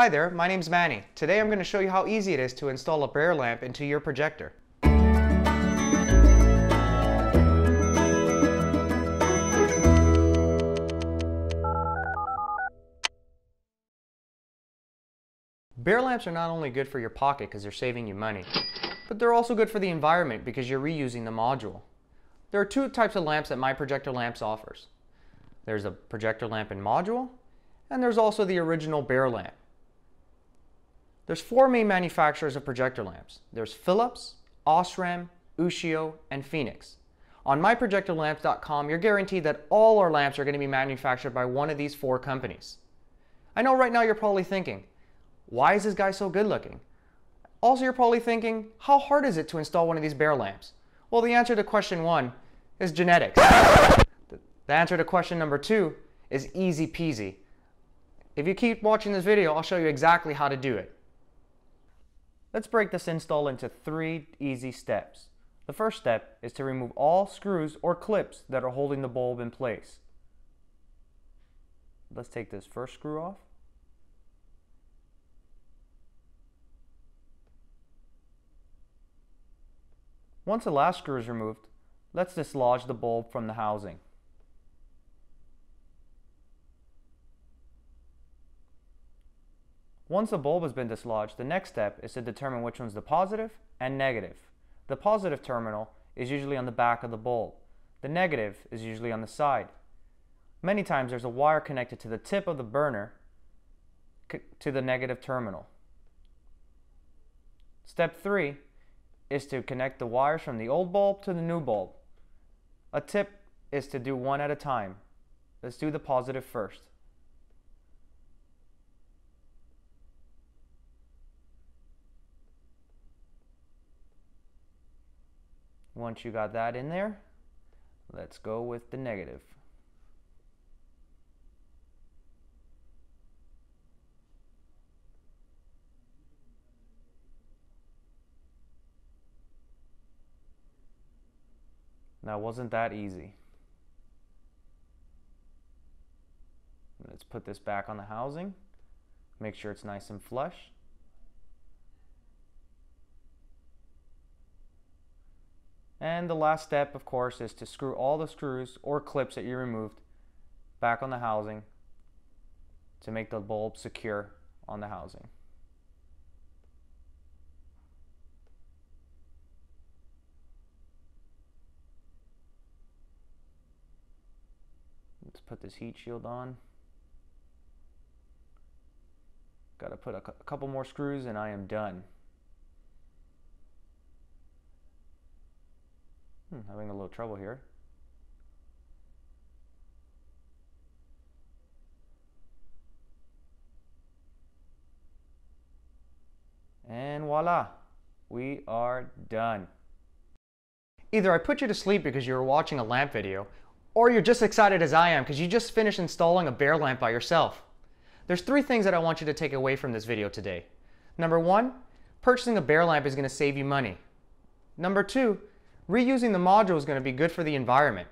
Hi there, my name's Manny. Today I'm going to show you how easy it is to install a prayer lamp into your projector. Prayer lamps are not only good for your pocket because they're saving you money, but they're also good for the environment because you're reusing the module. There are two types of lamps that My Projector Lamps offers. There's a projector lamp and module, and there's also the original prayer lamp. There's four main manufacturers of projector lamps. There's Philips, Osram, Ushio, and Phoenix. On myprojectorlamps.com, you're guaranteed that all our lamps are going to be manufactured by one of these four companies. I know right now you're probably thinking, why is this guy so good looking? Also, you're probably thinking, how hard is it to install one of these prayer lamps? Well, the answer to question one is genetics. The answer to question number two is easy peasy. If you keep watching this video, I'll show you exactly how to do it. Let's break this install into three easy steps. The first step is to remove all screws or clips that are holding the bulb in place. Let's take this first screw off. Once the last screw is removed, let's dislodge the bulb from the housing. Once the bulb has been dislodged, the next step is to determine which one's the positive and negative. The positive terminal is usually on the back of the bulb. The negative is usually on the side. Many times there's a wire connected to the tip of the burner to the negative terminal. Step 3 is to connect the wires from the old bulb to the new bulb. A tip is to do one at a time. Let's do the positive first. Once you got that in there, let's go with the negative. Now, wasn't that easy? Let's put this back on the housing. Make sure it's nice and flush. And the last step, of course, is to screw all the screws or clips that you removed back on the housing to make the bulb secure on the housing. Let's put this heat shield on. Got to put a couple more screws and I am done. Having a little trouble here. And voila, we are done. Either I put you to sleep because you were watching a lamp video, or you're just excited as I am because you just finished installing a prayer lamp by yourself. There's three things that I want you to take away from this video today. Number one, purchasing a prayer lamp is going to save you money. Number two, reusing the module is going to be good for the environment.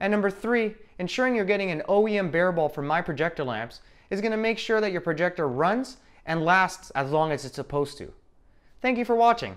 And number three, ensuring you're getting an OEM prayer bulb from My Projector Lamps is going to make sure that your projector runs and lasts as long as it's supposed to. Thank you for watching.